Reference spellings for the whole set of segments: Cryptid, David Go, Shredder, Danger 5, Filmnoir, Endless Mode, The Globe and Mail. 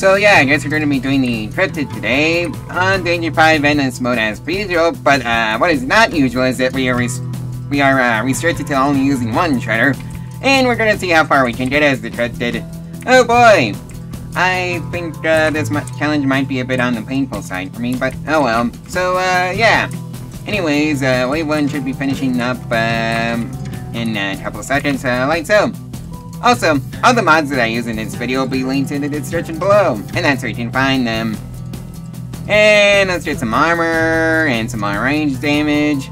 So yeah, I guess we're going to be doing the Cryptid today on Danger 5 and this mode as per usual, but what is not usual is that we are restricted to only using one Shredder, and we're going to see how far we can get as the Cryptid. Oh boy! I think this challenge might be a bit on the painful side for me, but oh well. So yeah. Anyways, Wave 1 should be finishing up in a couple seconds, like so. Also, all the mods that I use in this video will be linked in the description below, and that's where you can find them. And let's get some armor, and some range damage.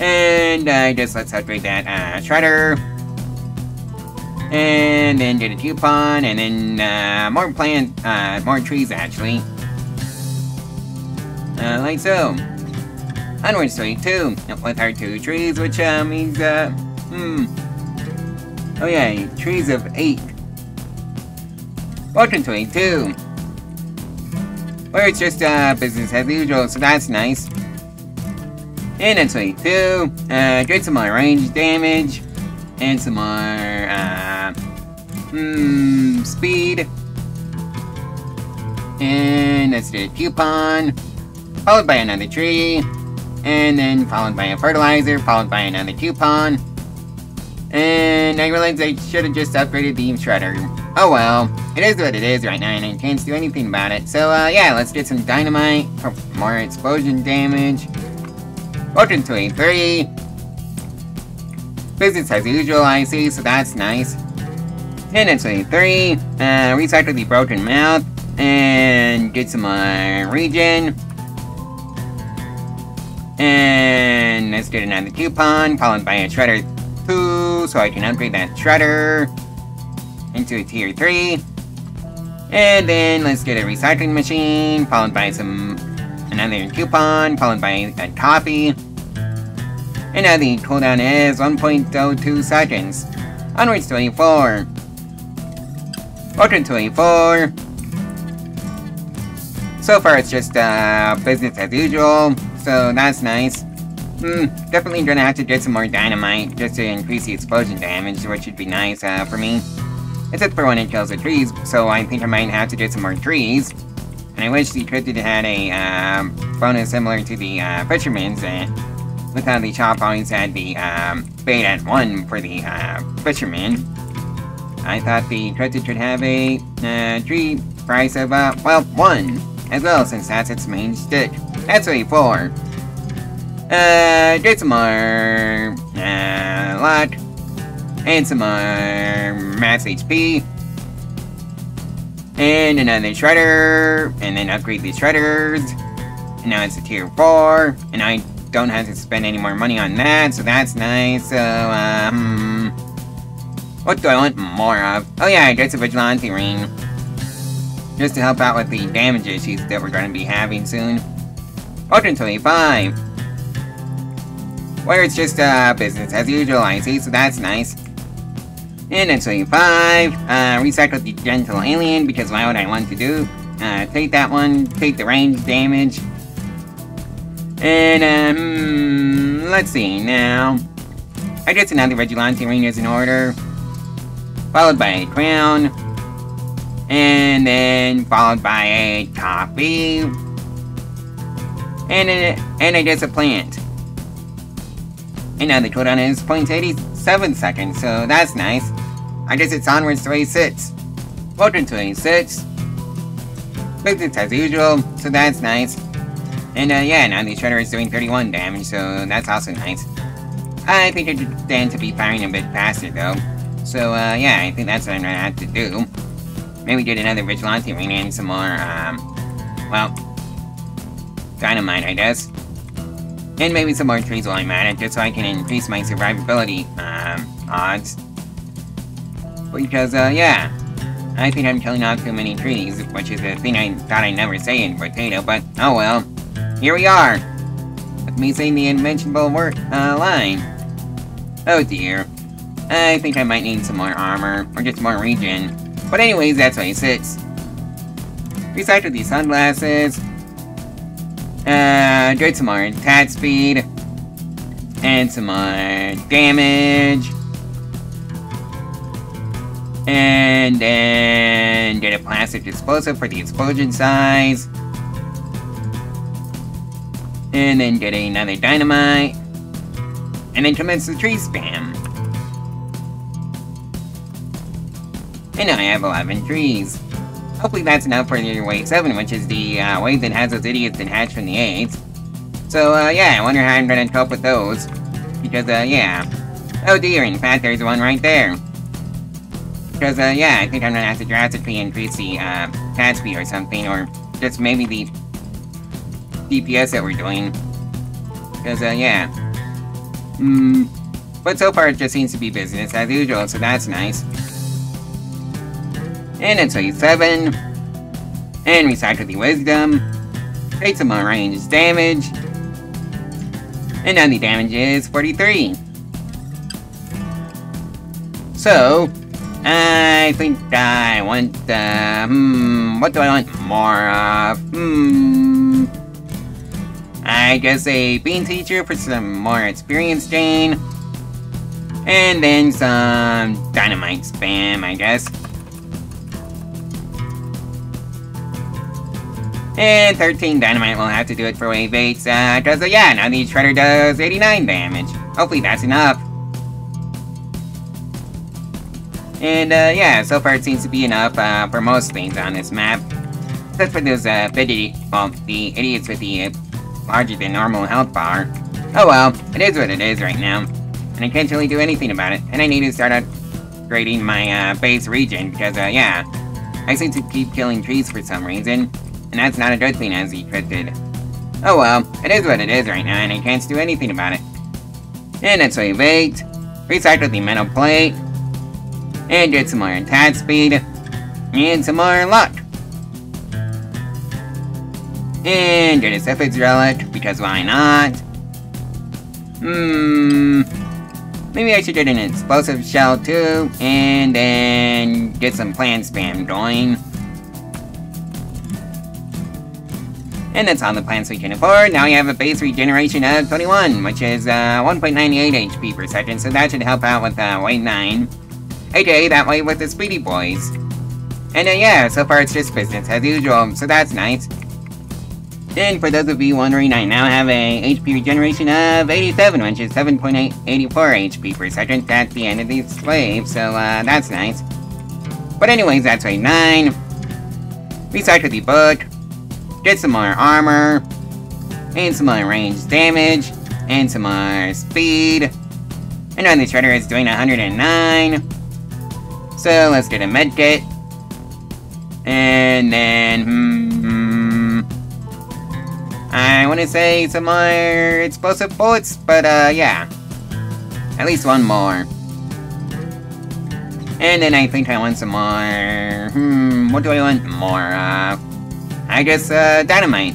And just let's upgrade that Shredder. And then get a coupon, and then more trees actually. Like so. Onward straight too, with our 2 trees, which means, oh yeah, trees of 8. Welcome to a 2. Where it's just business as usual, so that's nice. And it's a 2. Get some more range damage. And some more speed. And let's do a coupon. Followed by another tree. And then followed by a fertilizer, followed by another coupon. And I realized I should have just upgraded the Shredder. Oh well, it is what it is right now and I can't do anything about it. So yeah, let's get some dynamite for more explosion damage. Welcome to a 3. Business as usual I see, so that's nice. And it's a 3. Recycle the broken mouth. And get some more regen. And let's get another coupon, followed by a Shredder 2, so I can upgrade that Shredder into a tier 3. And then let's get a recycling machine, followed by another coupon, followed by a coffee. And now the cooldown is 1.02 seconds. Onwards to a 4. Welcome to a 4. So far it's just business as usual, so that's nice. Definitely gonna have to get some more dynamite just to increase the explosion damage, which would be nice for me. Except for when it kills the trees, so I think I might have to get some more trees. And I wish the Cryptid had a bonus similar to the Fisherman's, with how the shop always had the bait at 1 for the Fisherman. I thought the Cryptid should have a tree price of, 1 as well, since that's its main stick. That's a 4. Get some more luck, and some more max HP, and another Shredder, and then upgrade the Shredders, and now it's a tier 4, and I don't have to spend any more money on that, so that's nice. So, what do I want more of? Oh yeah, I get a vigilante ring, just to help out with the damage issues that we're going to be having soon. Welcome to a 5. Where it's just business as usual, I see, so that's nice. And it's a 5. Recycle the gentle alien, because why would I want to do? Take that one, take the range damage. And, let's see now. I guess another vigilante ring is in order. Followed by a crown. And then followed by a coffee. And I guess a plant. And now the cooldown is 0.87 seconds, so that's nice. I guess it's onwards to a 6. Welcome to a 6. Business as usual, so that's nice. And yeah, now the Shredder is doing 31 damage, so that's also nice. I think I should stand to be firing a bit faster though. So yeah, I think that's what I'm gonna have to do. Maybe get another vigilante ring and some more, well, dynamite I guess. And maybe some more trees while I'm at it, just so I can increase my survivability, odds. Because, yeah, I think I'm killing off too many trees, which is a thing I thought I'd never say in potato, but oh well. Here we are! With me saying the unmentionable word, line. Oh dear. I think I might need some more armor, or just more regen. But anyways, that's why it sits. Recycle these sunglasses. Get some more attack speed, and some more damage, And then get a plastic disposal for the explosion size. And then get another dynamite. And then commence the tree spam. And now I have 11 trees. Hopefully that's enough for your wave 7, which is the wave that has those idiots that hatch from the 8th. So yeah, I wonder how I'm gonna cope with those. Because yeah. Oh dear, in fact there's one right there. Because yeah, I think I'm gonna have to drastically increase the pad speed or something, or just maybe the DPS that we're doing. Because yeah. But so far it just seems to be business as usual, so that's nice. And it's wave 7. And recycle the wisdom. Create some more range damage. And now the damage is 43. So, I think I want, what do I want more of? I guess a bean teacher for some more experience gain. And then some dynamite spam, I guess. And 13 dynamite will have to do it for wave 8, cause yeah, now the Shredder does 89 damage. Hopefully that's enough. And yeah, so far it seems to be enough for most things on this map. Except for those the idiots with the larger than normal health bar. Oh well, it is what it is right now. And I can't really do anything about it. And I need to start upgrading my base region, because yeah, I seem to keep killing trees for some reason. And that's not a good thing as the Cryptid. Oh well, it is what it is right now, and I can't do anything about it. And that's wave 8. Recycle the metal plate. And get some more attack speed. And some more luck. And get a Cephid's relic, because why not? Maybe I should get an explosive shell too. And then get some plant spam going. And that's all the plants we can afford. Now we have a base regeneration of 21, which is 1.98 HP per second, so that should help out with wave 9. AKA that way with the Speedy Boys. And yeah, so far it's just business as usual, so that's nice. And for those of you wondering, I now have a HP regeneration of 87, which is 7.84 HP per second at the end of this wave, so that's nice. But anyways, that's wave 9. Recycle the book. Get some more armor, and some more range damage, and some more speed. And now the Shredder is doing 109. So let's get a medkit. And then, I want to say some more explosive bullets, but yeah. At least one more. And then I think I want some more, what do I want more of? I guess, dynamite.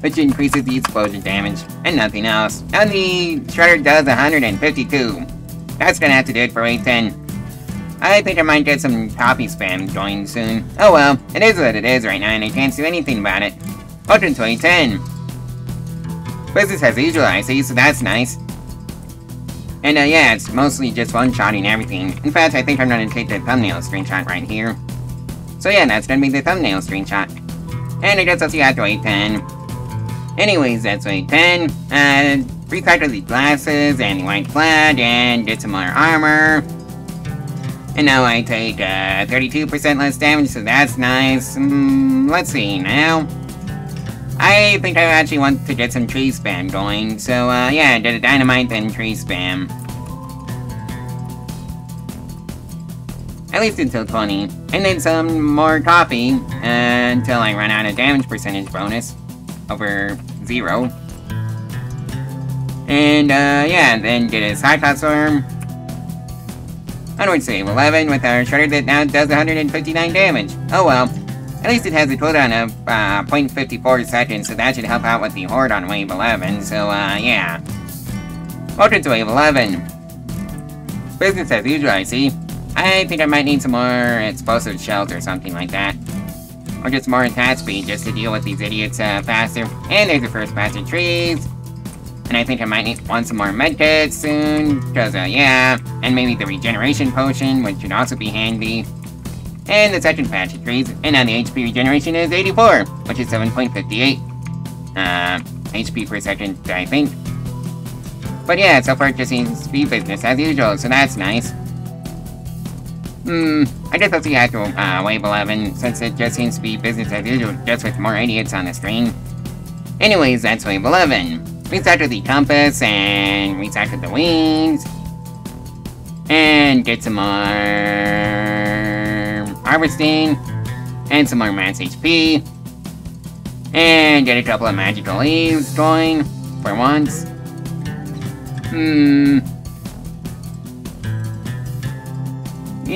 Which increases the explosion damage, and nothing else. And the Shredder does 152. That's gonna have to do it for wave 10. I think I might get some copy spam going soon. Oh well, it is what it is right now, and I can't do anything about it. Welcome to wave 10. Business as usual, I see, so that's nice. And yeah, it's mostly just one-shotting everything. In fact, I think I'm gonna take the thumbnail screenshot right here. So yeah, that's gonna be the thumbnail screenshot. And I guess I'll see you after wave 10. Anyways, that's wave 10. Recycle the glasses and the white flag and get some more armor. And now I take 32% less damage, so that's nice. Let's see now. I think I actually want to get some tree spam going. So yeah, get a dynamite and tree spam. At least until 20. And then some more coffee until I run out of damage percentage bonus over 0. And yeah, then get a Cyclops Worm. Onward save 11 with our Shredder that now does 159 damage. Oh well, at least it has a cooldown of 0.54 seconds, so that should help out with the Horde on wave 11, so yeah. Welcome to wave 11. Business as usual, I see. I think I might need some more explosive shells or something like that. Or just more attack speed just to deal with these idiots faster. And there's the first batch of trees. and I think I might want some more medkits soon, because, yeah, and maybe the regeneration potion, which should also be handy. And the second patch increased, and now the HP regeneration is 84, which is 7.58 HP per second, I think. But yeah, so far it just seems to be business as usual, so that's nice. I guess I'll see how to Wave 11, since it just seems to be business as usual, just with more idiots on the screen. Anyways, that's Wave 11. We started the compass, and we started the wings. And get some more harvesting, and some more max HP. And get a couple of magical leaves going, for once. You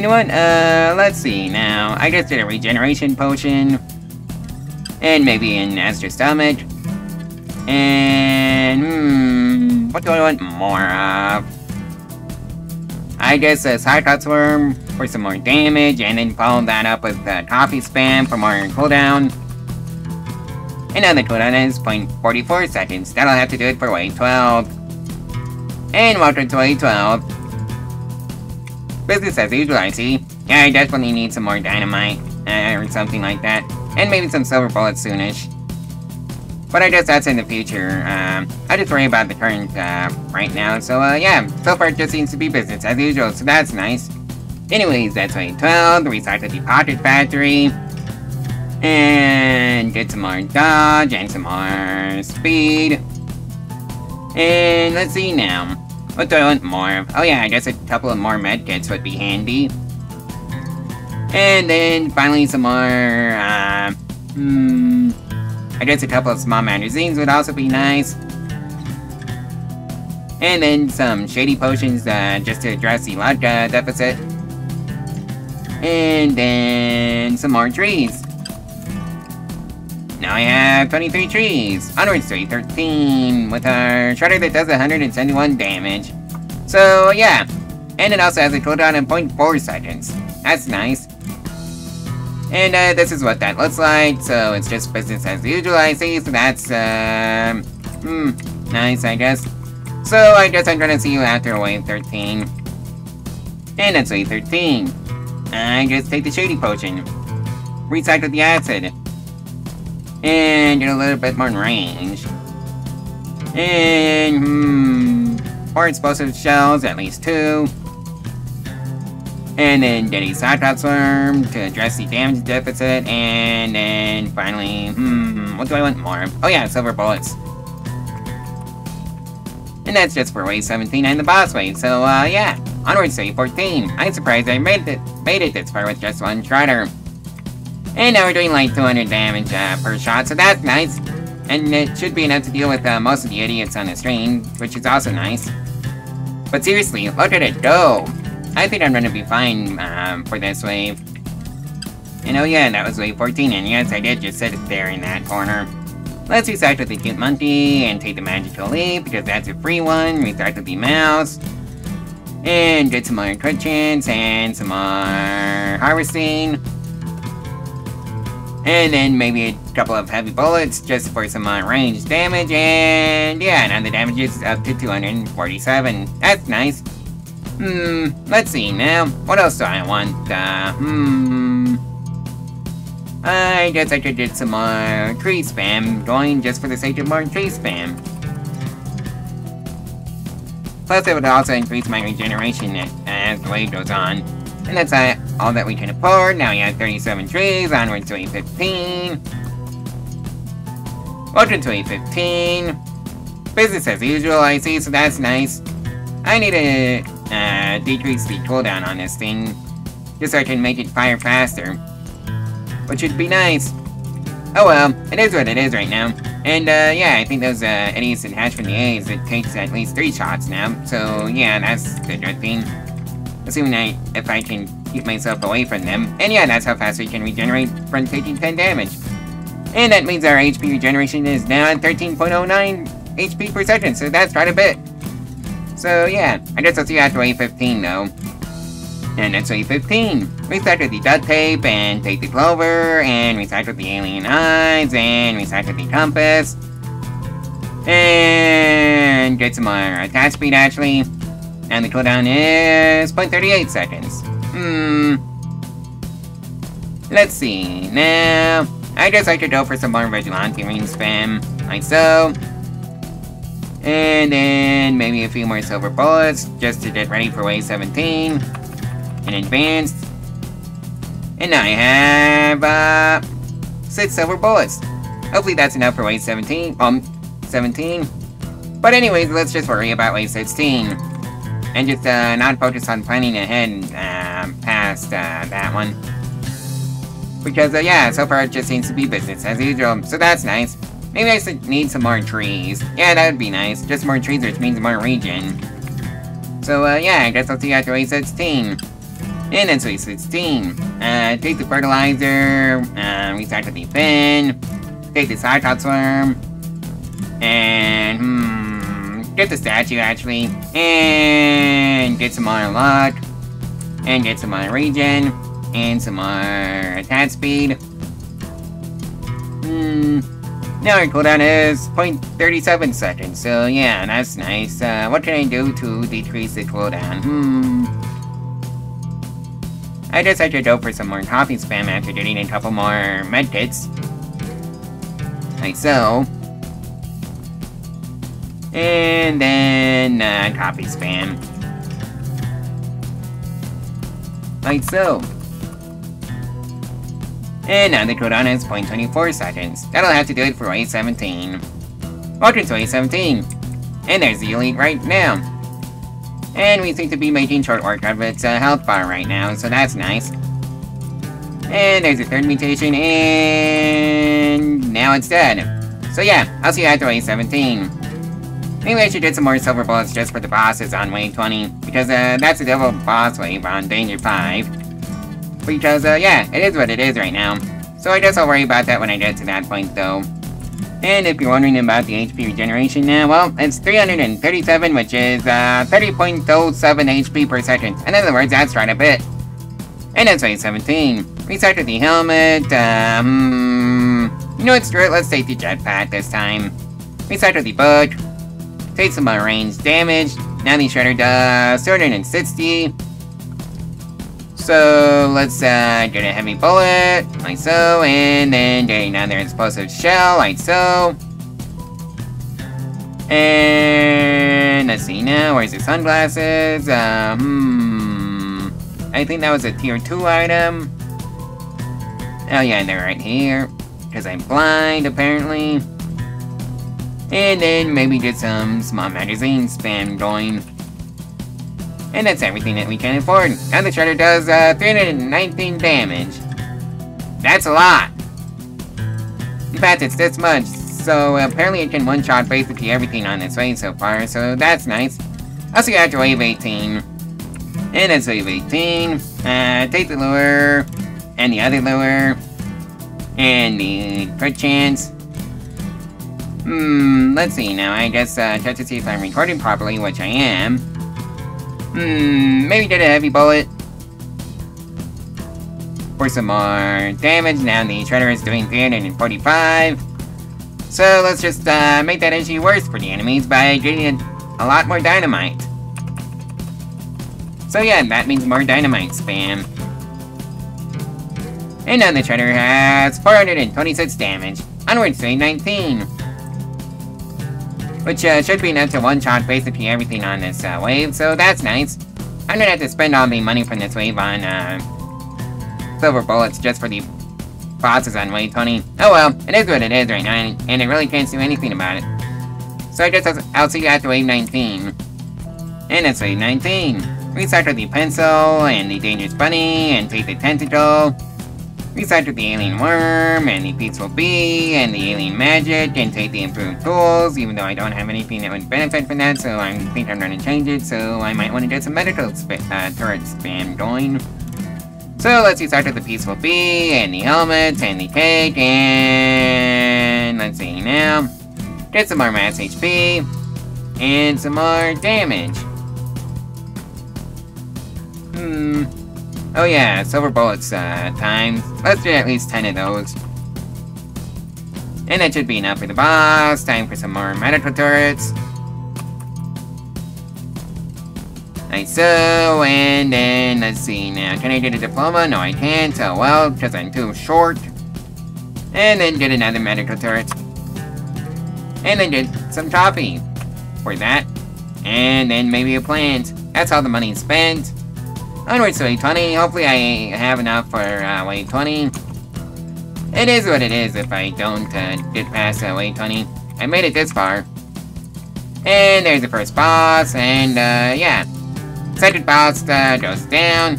know what, let's see now. I just did a regeneration potion. And maybe an Aster Stomach. And, what do I want more of? I guess a Cyclops Worm for some more damage, and then follow that up with the Coffee Spam for more cooldown. And now the cooldown is 0.44 seconds. That'll have to do it for Wave 12. And welcome to Wave 12. Business as usual, I see. Yeah, I definitely need some more dynamite, or something like that. And maybe some silver bullets soonish. But I guess that's in the future. I just worry about the current, right now. So, yeah, so far it just seems to be business as usual, so that's nice. Anyways, that's Wave 12, we started the Pocket Factory. And get some more dodge, and some more speed. And let's see now. What do I want more of? Oh yeah, I guess a couple of more medkits would be handy. And then finally some more, I guess a couple of small magazines would also be nice. And then some shady potions, just to address the luck deficit. And then some more trees. Now I have 23 trees, onwards to 13, with our Shredder that does 171 damage. So yeah, and it also has a cooldown in 0.4 seconds. That's nice. And this is what that looks like, so it's just business as usual, I see, so that's nice, I guess. So I guess I'm gonna see you after Wave 13. And that's Wave 13. I just take the Shady Potion, recycle the Acid, and get a little bit more range. And, more explosive shells, at least 2. And then get a Cyclops Worm to address the damage deficit. And then finally, what do I want more? Oh yeah, silver bullets. And that's just for Wave 17 and the boss wave. So, yeah, onwards to Wave 14. I'm surprised I made it this far with just one Shredder. And now we're doing like 200 damage per shot, so that's nice. And it should be enough to deal with most of the idiots on the screen, which is also nice. But seriously, look at it go! I think I'm gonna be fine for this wave. And oh yeah, that was Wave 14, and yes, I did just sit it there in that corner. Let's restart with the cute monkey, and take the magical leap, because that's a free one. Restart with the mouse. And get some more cushions, and some more harvesting. And then maybe a couple of heavy bullets just for some range damage, and yeah, now the damage is up to 247. That's nice. Let's see now. What else do I want? I guess I could get some more tree spam going just for the sake of more tree spam. Plus, it would also increase my regeneration as the wave goes on. And that's all that we can afford. Now we have 37 trees, onwards to A15. Welcome to A15. Business as usual, I see, so that's nice. I need to decrease the cooldown on this thing, just so I can make it fire faster, which would be nice. Oh well, it is what it is right now. And yeah, I think those idiots that hatch from the A's, it takes at least 3 shots now. So yeah, that's the good thing. Assuming if I can keep myself away from them. And yeah, that's how fast we can regenerate from taking 10 damage. And that means our HP regeneration is now at 13.09 HP per second, so that's quite a bit. So yeah, I guess I'll see you after Wave 15 though. And that's Wave 15. Recycle the duct tape, and take the clover, and recycle the alien eyes, and recycle the compass. And get some more. Attack speed, actually. And the cooldown is 0.38 seconds. Let's see. Now, I just like to go for some more Vigilante Ring spam, like so. And then maybe a few more silver bullets just to get ready for wave 17. And advanced. And now I have 6 silver bullets. Hopefully that's enough for wave 17. But anyways, let's just worry about wave 16. And just not focus on planning ahead past that one. Because yeah, so far it just seems to be business as usual, so that's nice. Maybe I should need some more trees. Yeah, that would be nice. Just more trees, which means more region. So yeah, I guess I'll see you after wave 16. And then wave 16. Take the fertilizer, recycle the fin, take the cyclops worm, and get the statue actually, and get some more luck, and get some more region, and some more attack speed. Now our cooldown is 0.37 seconds, so yeah, that's nice. What can I do to decrease the cooldown? I guess I should go for some more coffee spam after getting a couple more medkits. Like so. And then, coffee spam. Like so. And now the cooldown is 0.24 seconds. That'll have to do it for wave 17. Welcome to wave 17. And there's the elite right now. And we seem to be making short work of its health bar right now, so that's nice. And there's a third mutation, and now it's dead. So yeah, I'll see you after wave 17. Maybe I should get some more silver bullets just for the bosses on wave 20, because that's a double boss wave on Danger 5. Because, yeah, it is what it is right now. So I guess I'll worry about that when I get to that point, though. And if you're wondering about the HP regeneration now, well, it's 337, which is, 30.07 HP per second. In other words, that's right a bit. And that's wave 17. Recycle the helmet, you know what, screw it, let's take the jetpack this time. Recycle the book. Take some range damage. Now the Shredder does 260. So, let's get a heavy bullet, like so, and then get another explosive shell, like so. And, let's see now, where's the sunglasses? I think that was a tier 2 item. Oh yeah, they're right here, because I'm blind, apparently. And then maybe get some small magazine spam going. And that's everything that we can afford. Now the Shredder does 319 damage. That's a lot. In fact, it's this much. So apparently it can one-shot basically everything on its way so far. So that's nice. I'll see you after wave 18. And that's wave 18. Take the lure. And the other lure. And the crit chance. Let's see now. I guess check to see if I'm recording properly, which I am. Maybe get a heavy bullet. For some more damage, now the Shredder is doing 345. So let's just make that issue worse for the enemies by getting a lot more dynamite. So yeah, that means more dynamite spam. And now the Shredder has 426 damage. Onwards to 19. Which should be enough to one-shot basically everything on this wave, so that's nice. I'm gonna have to spend all the money from this wave on silver bullets just for the bosses on wave 20. Oh well, it is what it is right now, and I really can't do anything about it. So I guess I'll see you after wave 19. And it's wave 19. Recycle the pencil, and the dangerous bunny, and take the tentacle. Recycle the alien worm, and the peaceful bee, and the alien magic, and take the improved tools, even though I don't have anything that would benefit from that, so I think I'm gonna change it, so I might want to get some medical turret spam going. So let's recycle the peaceful bee, and the helmets, and the cake, and... let's see now. Get some more mass HP, and some more damage. Oh yeah, silver bullets, times. Let's do at least 10 of those. And that should be enough for the boss. Time for some more medical turrets. Like so, and then let's see now. Can I do the diploma? No, I can't. Oh well, because I'm too short. And then did another medical turret. And then did some chopping for that. And then maybe a plant. That's all the money spent. Onwards to 820. Hopefully I have enough for 820. It is what it is if I don't get past 820. I made it this far. And there's the first boss. And yeah. Second boss goes down.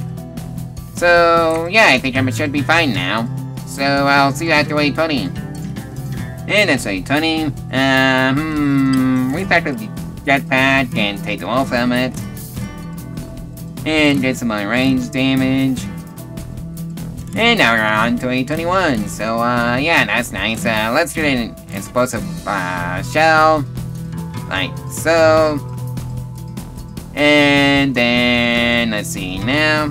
So yeah, I think I should be fine now. So I'll see you after 820. And that's 820. We factored the jetpack and take the wolf helmet. And did some range damage. And now we're on to 821. So yeah, that's nice. Let's get an explosive shell. Like so. And then, let's see now,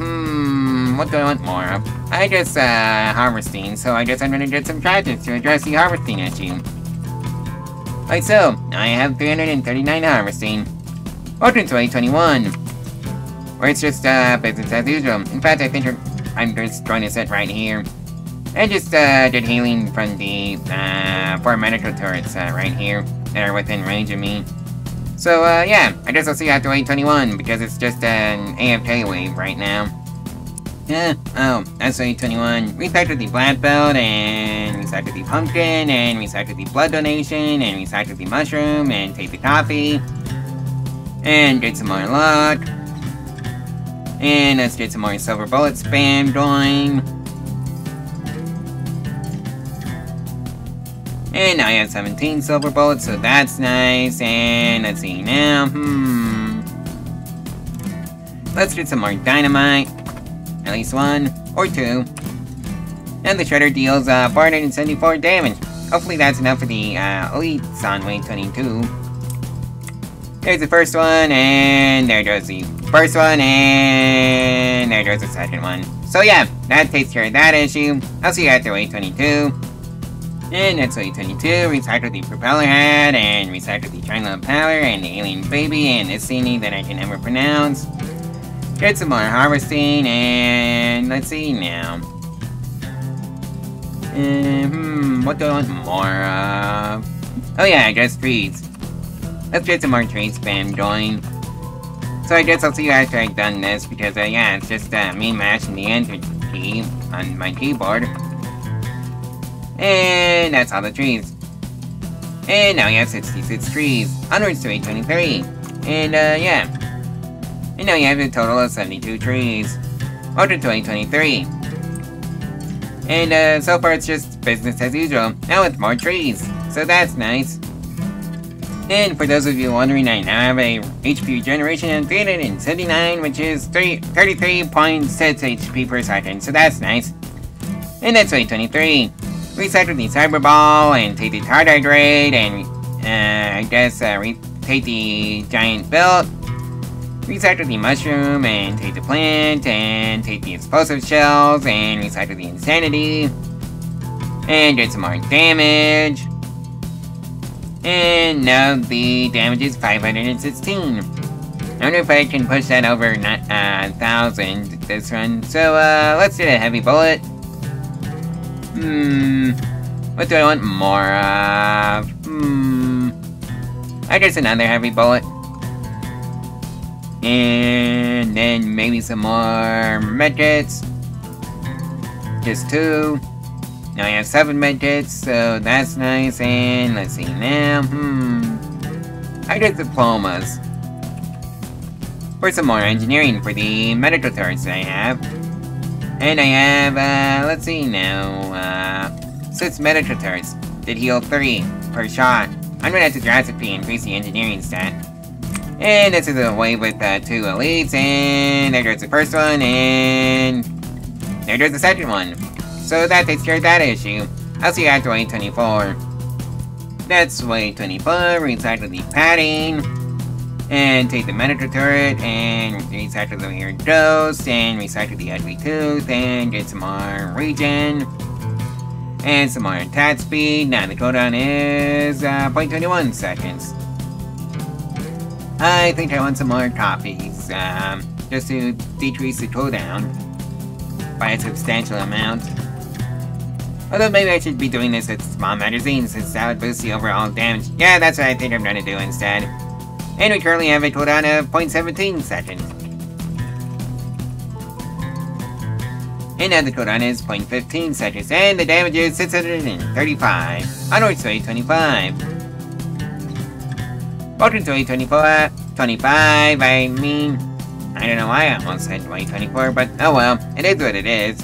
what do I want more of? I guess, harvesting, so I guess I'm gonna get some gadgets to address the harvesting issue. Like so, I have 339 harvesting. Welcome to 821, where it's just, business as usual. In fact, I think I'm just going to sit right here. And just, get healing from the, 4 medical turrets, right here, that are within range of me. So, yeah, I guess I'll see you after 821, because it's just an AFK wave right now. Yeah, oh, that's 821. We recycled the black belt, and we recycled the pumpkin, and we recycled the blood donation, and we recycled the mushroom, and take the coffee. And get some more luck. And let's get some more silver bullet spam going. And now I have 17 silver bullets, so that's nice. And let's see now, let's get some more dynamite. At least 1 or 2. And the shredder deals 474 damage. Hopefully that's enough for the elites on wave 22. There's the first one, and there goes the first one, and there goes the second one. So yeah, that takes care of that issue. I'll see you after wave 22. And that's 822, recycle the propeller head, and recycle the China power, and the alien baby, and the scene that I can never pronounce. Get some more harvesting, and let's see now. What do I want more of? Oh yeah, I guess trees. Let's get some more tree spam going. So I guess I'll see you after I've done this, because yeah, it's just me mashing the enter key on my keyboard. And that's all the trees. And now we have 66 trees. Onwards to 823. And yeah. And now we have a total of 72 trees. Onwards to 823. And so far it's just business as usual. Now with more trees. So that's nice. And for those of you wondering, I now have a HP generation of 379, which is 33.6 HP per second. So that's nice. And that's 823. Recycle the Cyberball, and take the Tartar Grade, and I guess take the Giant Belt. Recycle the Mushroom, and take the Plant, and take the Explosive Shells, and recycle the Insanity. And get some more damage. And now the damage is 516. I wonder if I can push that over 1,000 this run. So let's get a Heavy Bullet. What do I want more of? I guess another heavy bullet. And then maybe some more medkits. Just 2. Now I have 7 medkits, so that's nice. And let's see now, I get diplomas. For some more engineering for the medical turrets I have. And I have, let's see now, 6 medical turrets that heal 3 per shot. I'm gonna have to drastically increase the engineering stat. And this is a wave with 2 elites, and there goes the first one, and there goes the second one. So that takes care of that issue. I'll see you after 824. That's 824, recycle the padding. And take the medical turret, and recycle the weird ghost, and recycle the ugly tooth, and get some more regen. and some more attack speed. Now the cooldown is 0.21 seconds. I think I want some more copies, just to decrease the cooldown by a substantial amount. Although maybe I should be doing this at small magazines since that would boost the overall damage. Yeah, that's what I think I'm gonna do instead. And we currently have a cooldown of 0.17 seconds. And now the cooldown is 0.15 seconds, and the damage is 635, onwards to 825. Welcome to 824, 25, I mean, I don't know why I almost said 824, but oh well, it is what it is.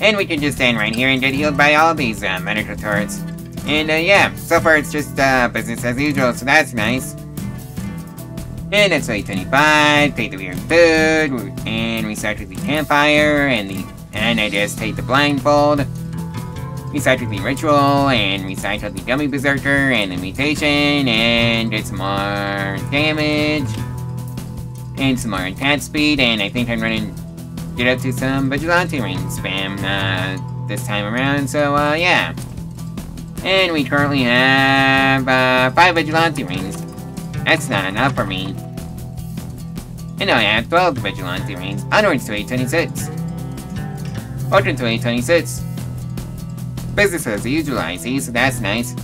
And we can just stand right here and get healed by all these medical turrets. And yeah, so far it's just business as usual, so that's nice. And that's 825, take the weird food, and recycle the campfire, and I just take the blindfold. Recycle the ritual, and recycle the gummy berserker, and the mutation, and get some more damage, and some more attack speed, and I think I'm gonna get up to some vigilante ring spam this time around, so yeah. And we currently have 5 vigilante rings. That's not enough for me. And now I have 12 vigilante rings. Onwards to 826. Welcome to 826. Business as usual, I see, so that's nice.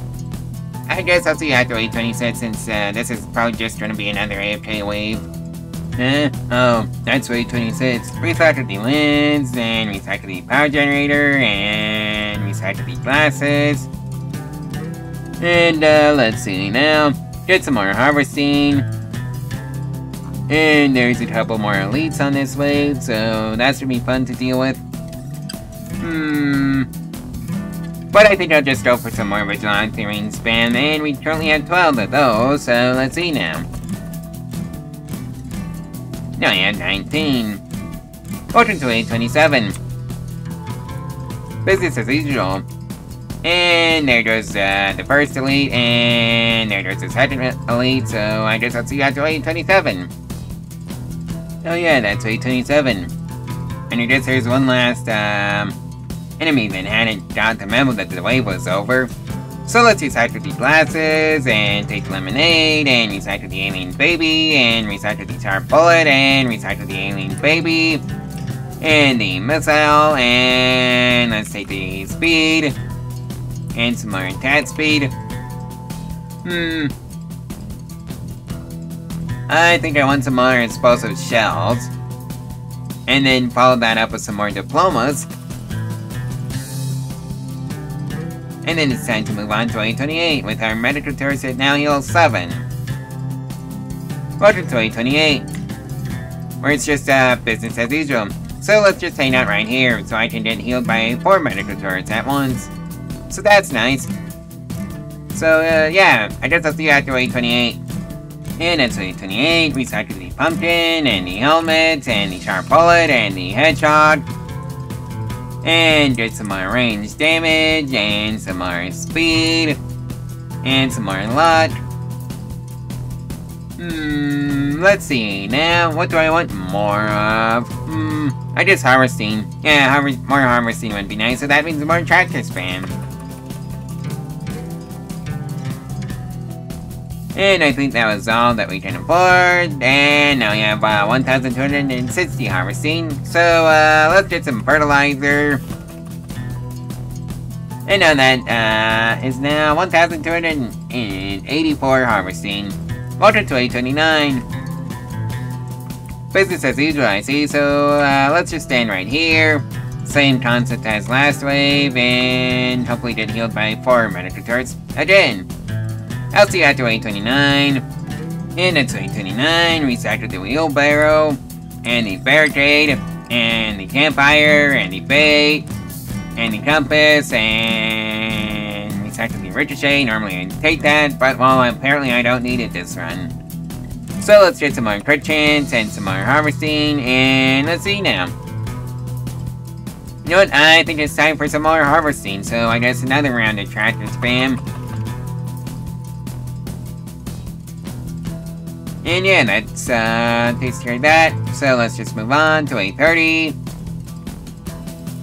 I guess I'll see after 826 since this is probably just gonna be another AFK wave. Oh, that's 826. Recycle the lids, and recycle the power generator, and recycle the glasses. And let's see now. Get some more harvesting. And there's a couple more elites on this wave, so that's gonna be fun to deal with. But I think I'll just go for some more vigilante ring spam, and we currently have 12 of those, so let's see now. Now I have 19. Welcome to 827. Business as usual. And there goes the first elite, and there goes the second elite, so I guess I'll see you after 827. Oh yeah, that's 827. And I guess there's one last, enemy that hadn't got the memo that the wave was over. So let's recycle the glasses, and take lemonade, and recycle the alien baby, and recycle the sharp bullet, and recycle the alien baby, and the missile, and let's take the speed, and some more attack speed. I think I want some more explosive shells, and then follow that up with some more diplomas. And then it's time to move on to 828 with our medical turret at now heal 7. Welcome to 828, where it's just business as usual. So let's just hang out right here so I can get healed by 4 medical turrets at once. So that's nice. So yeah, I guess I'll see you after 828. And at 828, we cycle the pumpkin, and the helmet, and the sharp bullet, and the hedgehog. And get some more range damage, and some more speed, and some more luck. Let's see, now, what do I want more of? I guess harvesting. Yeah, more harvesting would be nice, so that means more tractor spam. And I think that was all that we can afford, and now we have 1,260 harvesting, so let's get some fertilizer. And now that is now 1,284 harvesting. Welcome to 829. Business as usual, I see, so let's just stand right here. Same concept as last wave, and hopefully get healed by 4 medical turrets again. I'll see you after 829. And at 829, recycle the wheelbarrow, and the barricade, and the campfire, and the bait, and the compass, and recycle the ricochet. Normally I'd take that, but well, apparently I don't need it this run. So let's get some more crit chance, and some more harvesting, and let's see now. You know what, I think it's time for some more harvesting, so I guess another round of tractor spam. And yeah, that's, takes care of that. So let's just move on to 830.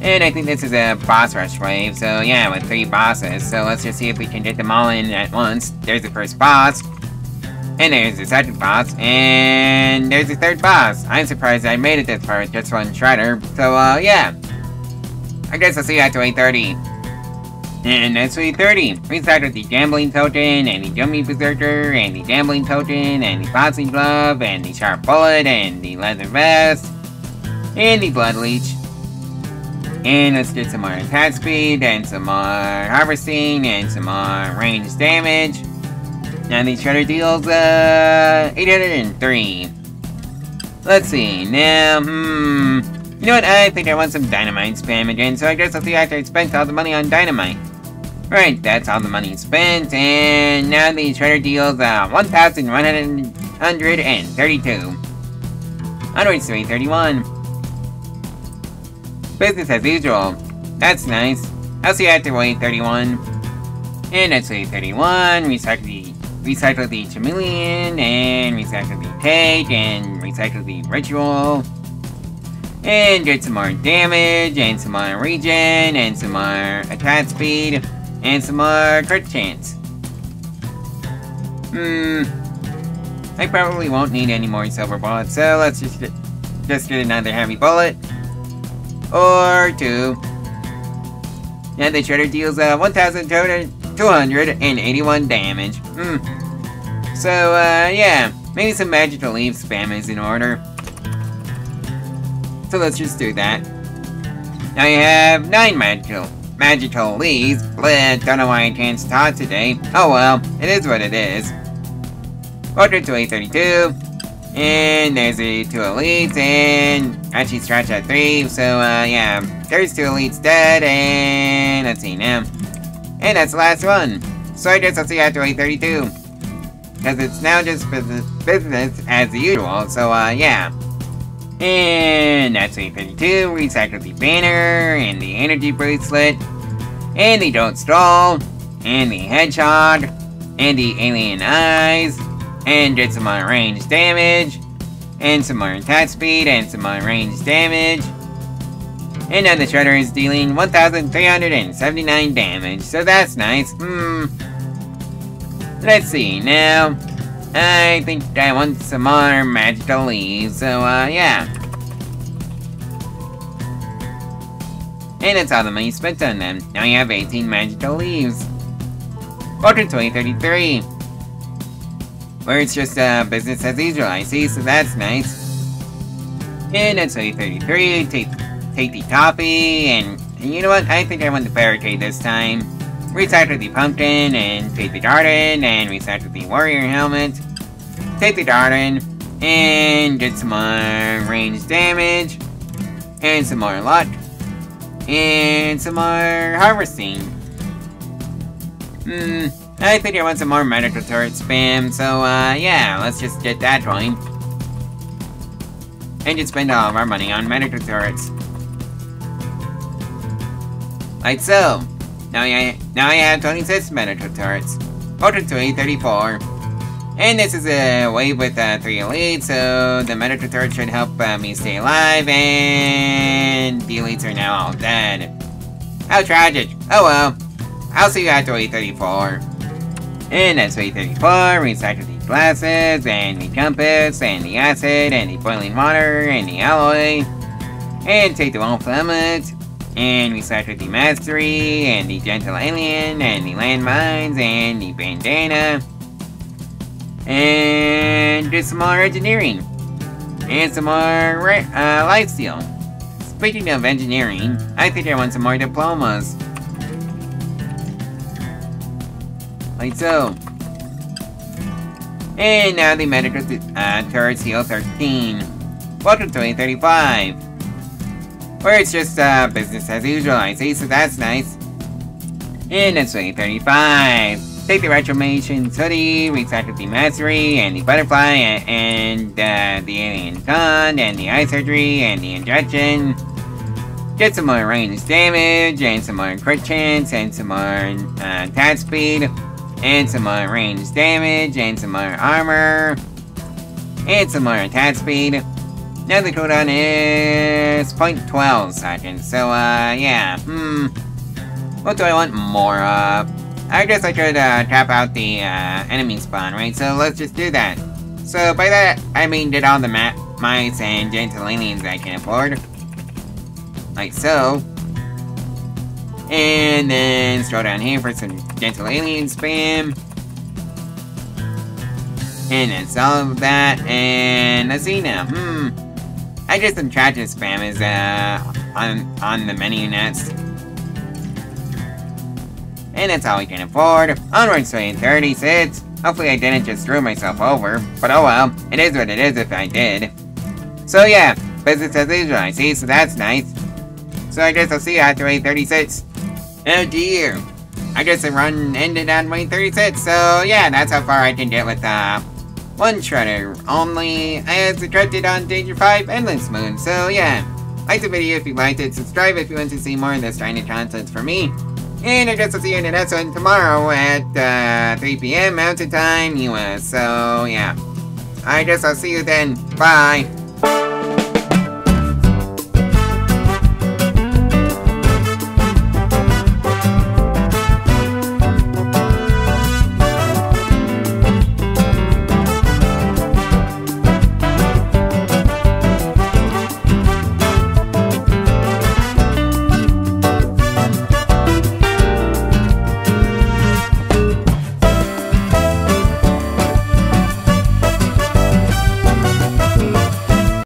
And And I think this is a boss rush wave, so yeah, with 3 bosses. So let's just see if we can get them all in at once. There's the first boss. And there's the second boss. And there's the third boss. I'm surprised I made it this far with just one Shredder. So, yeah. I guess I'll see you at 8:30. And that's 8:30. We start with the Gambling Token, and the Dummy Berserker, and the Gambling Token, and the Boxing Glove, and the Sharp Bullet, and the Leather Vest, and the Blood Leech. And let's get some more attack speed, and some more harvesting, and some more range damage. Now the Shredder deals, 803. Let's see, now, you know what, I think I want some dynamite spam again, so I guess I'll see after I spent all the money on dynamite. Right, that's all the money spent, and now the Shredder deals 1,132. Onwards to 831. Business as usual. That's nice. I'll see you after 831. And that's 831. Recycle the Chameleon, and recycle the Cake, and recycle the Ritual. And get some more damage, and some more regen, and some more attack speed, and some more crit chance. I probably won't need any more silver bullets, so let's just get another heavy bullet. Or two. Now the Shredder deals 1,281 damage. So, yeah. Maybe some magical leaf spam is in order. So let's just do that. Now you have 9 magical leaves. Bleh, don't know why I can't start today. Oh well, it is what it is. Order to 832. And there's the 2 elites, and actually stretch at 3, so yeah. There's 2 elites dead, and let's see now. And that's the last one. So I guess I'll see you after 832. Because it's now just business as usual, so yeah. And that's 832, recycle the banner, and the energy bracelet, and the don't stall, and the hedgehog, and the alien eyes, and get some more range damage, and some more attack speed, and some more range damage. And now the Shredder is dealing 1,379 damage, so that's nice. Let's see now. I think I want some more magical leaves, so, yeah. And that's all the money spent on them. Now you have 18 magical leaves. Order 2033. Where it's just, business as usual, I see, so that's nice. And that's 2033. Take the coffee, and you know what? I think I want the barricade this time. Recycle the pumpkin, and take the garden, and recycle the warrior helmet. Take the garden, and get some more range damage, and some more luck, and some more harvesting. I think I want some more medical turret spam, so yeah, let's just get that going. And just spend all of our money on medical turrets. Like so. Now I have 26 medical turrets. Order to 834. And this is a wave with 3 elites, so the medical turret should help me stay alive, and the elites are now all dead. How tragic. Oh well. I'll see you after 834. And that's 834, recycle the glasses, and the compass, and the acid, and the boiling water, and the alloy. And take the wolf helmet. And recycle the mastery, and the gentle alien, and the landmines, and the bandana. And just some more engineering. And some more lifesteal. Speaking of engineering, I think I want some more diplomas. Like so. And now the medical turret seal 13. Welcome to 835. Where it's just, business as usual, I see, so that's nice. And that's 835. Take the Retromation hoodie, recycle the mastery, and the butterfly, and the alien con, and the eye surgery, and the injection. Get some more range damage, and some more crit chance, and some more, attack speed, and some more range damage, and some more armor, and some more attack speed. Now the cooldown is 0.12 seconds, so yeah, what do I want more of? I guess I should tap out the enemy spawn, right? So let's just do that. So by that, I mean get all the mice and gentle aliens I can afford. Like so. And then scroll down here for some gentle alien spam. And then solve that, and let's see now, I guess some tragic spam is, on the menu next. And that's all we can afford. Onwards to 36. Hopefully I didn't just screw myself over, but oh well, it is what it is if I did. So yeah, business as usual, I see, so that's nice. So I guess I'll see you after 36. Oh dear. I guess the run ended on 36, so yeah, that's how far I can get with, one Shredder only. I was Cryptid on Danger 5 Endless Moon, so yeah. Like the video if you liked it, subscribe if you want to see more of this kind of content from me. And I guess I'll see you in the next one tomorrow at, 3 p.m. Mountain Time, US, so yeah. I guess I'll see you then. Bye!